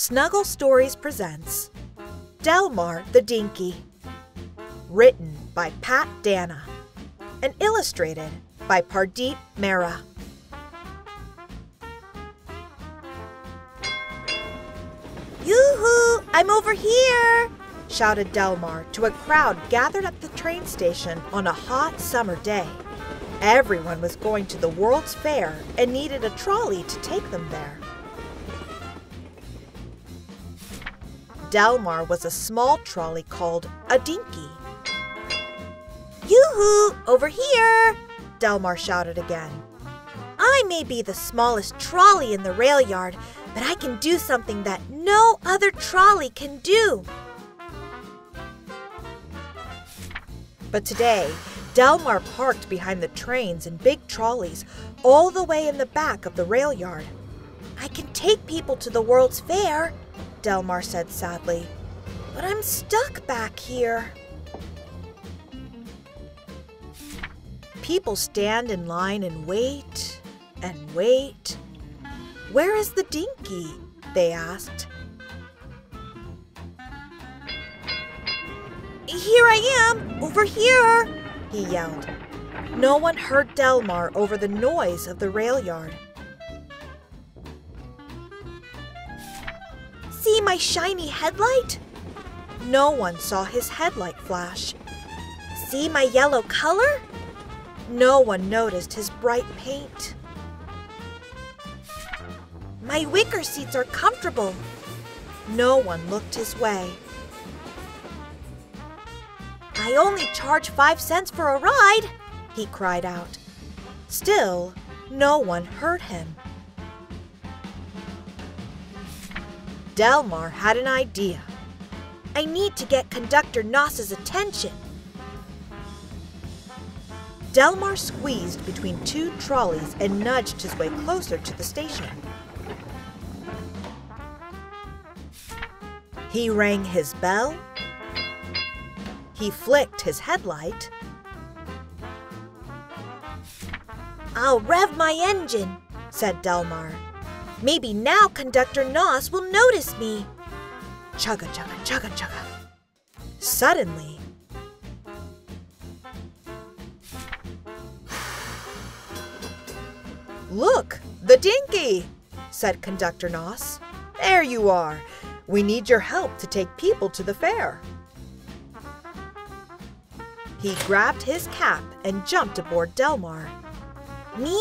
Snuggle Stories presents Delmar the Dinky, written by Pat Danna and illustrated by Pardeep Mehra. Yoo-hoo! I'm over here! Shouted Delmar to a crowd gathered at the train station on a hot summer day. Everyone was going to the World's Fair and needed a trolley to take them there. Delmar was a small trolley called a dinky. Yoo-hoo! Over here! Delmar shouted again. I may be the smallest trolley in the rail yard, but I can do something that no other trolley can do. But today, Delmar parked behind the trains and big trolleys all the way in the back of the rail yard. I can take people to the World's Fair, Delmar said sadly, but I'm stuck back here. People stand in line and wait and wait. Where is the dinky? They asked. Here I am, over here, he yelled. No one heard Delmar over the noise of the rail yard. See my shiny headlight? No one saw his headlight flash. See my yellow color? No one noticed his bright paint. My wicker seats are comfortable. No one looked his way. I only charge 5 cents for a ride, he cried out. Still, no one heard him. Delmar had an idea. I need to get Conductor Nos's attention. Delmar squeezed between two trolleys and nudged his way closer to the station. He rang his bell. He flicked his headlight. I'll rev my engine, said Delmar. Maybe now Conductor Nos will notice me. Chugga, chugga, chugga, chugga. Suddenly, look, the dinky, said Conductor Nos. There you are. We need your help to take people to the fair. He grabbed his cap and jumped aboard Delmar. Me?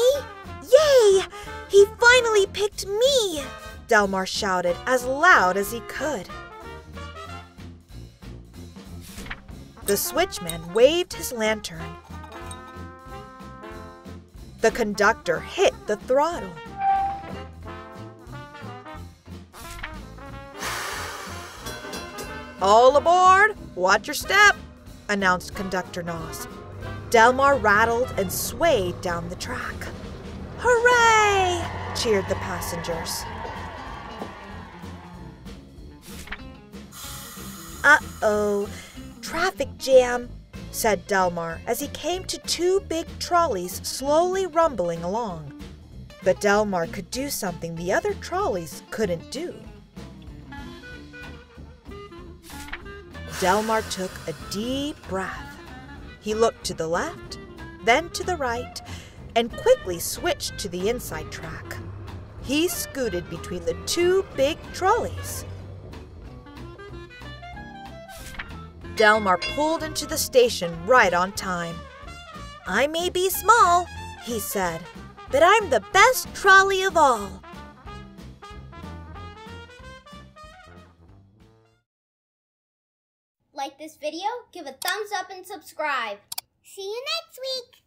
Yay! He finally picked me! Delmar shouted as loud as he could. The switchman waved his lantern. The conductor hit the throttle. All aboard! Watch your step! Announced Conductor Nos. Delmar rattled and swayed down the track. Hooray! Cheered the passengers. Uh-oh, traffic jam, said Delmar as he came to two big trolleys slowly rumbling along. But Delmar could do something the other trolleys couldn't do. Delmar took a deep breath. He looked to the left, then to the right, and quickly switched to the inside track. He scooted between the two big trolleys. Delmar pulled into the station right on time. I may be small, he said, but I'm the best trolley of all. Like this video? Give a thumbs up and subscribe. See you next week!